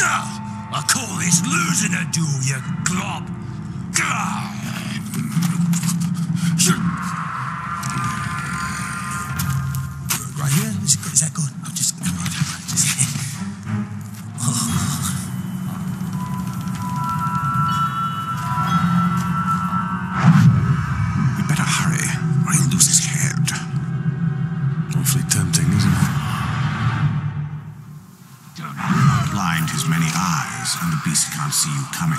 I call this losing a duel, you glob. Right here? Is that good? I'm just... We'd better hurry, or he'll lose his head. Awfully tempting, isn't it? Blind his many eyes, and the beast can't see you coming.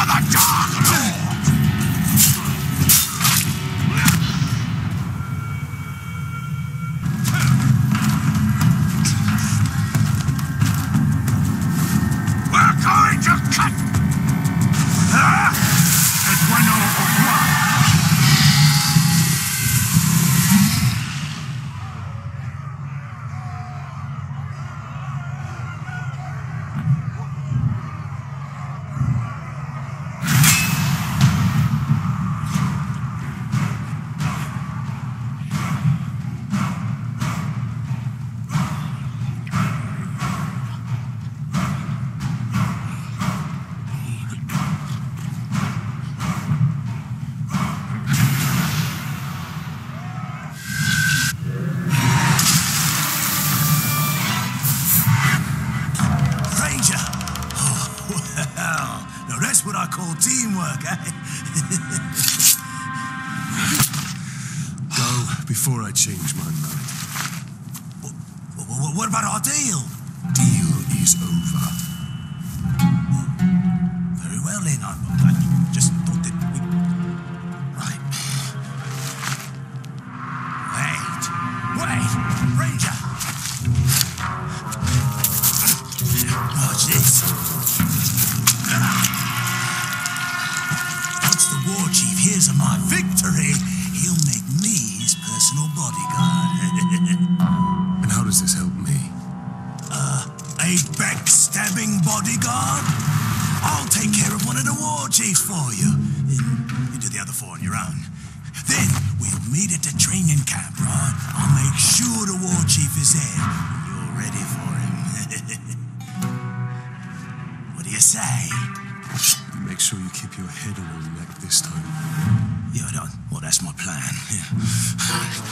for the Dark Lord! We're going to cut! It went over teamwork, eh? Go before I change my mind. What about our deal? Deal is over. Very well, then. I just thought that we... Right. Wait. Wait! Ranger! Watch this. War Chief hears of my victory, he'll make me his personal bodyguard. And how does this help me? A backstabbing bodyguard? I'll take care of one of the War Chiefs for you. You do the other four on your own. Then we'll meet at the training camp, right? I'll make sure the War Chief is there when you're ready for him. What do you say? Make sure you keep your head on the neck this time. Yeah, I don't. Well, that's my plan. Yeah. Box.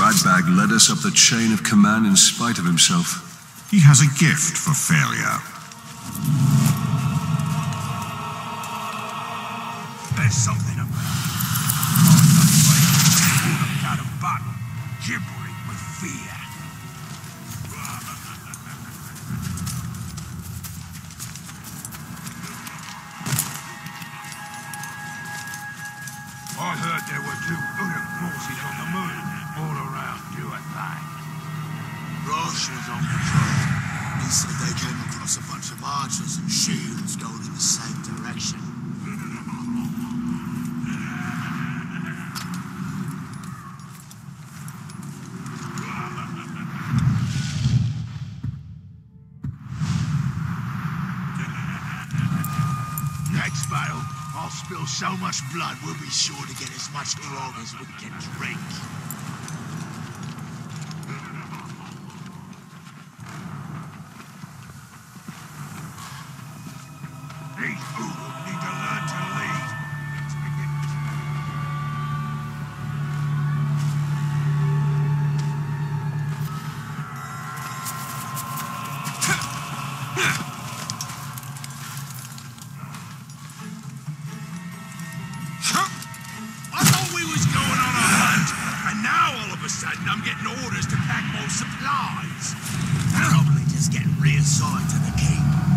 Radbag led us up the chain of command in spite of himself. He has a gift for failure. There's something about it. Out of bottle, gibbering with fear. I heard there were two Urim forces on the moon, all around you at night. Rosh was on patrol. He said they came across a bunch of archers and shields going in the same direction. Next battle, I'll spill so much blood, we'll be sure to get as much grog as we can drink. These oodles need to learn to lead. I thought we was going on a hunt, and now all of a sudden I'm getting orders to pack more supplies. Probably just getting reassigned to the king.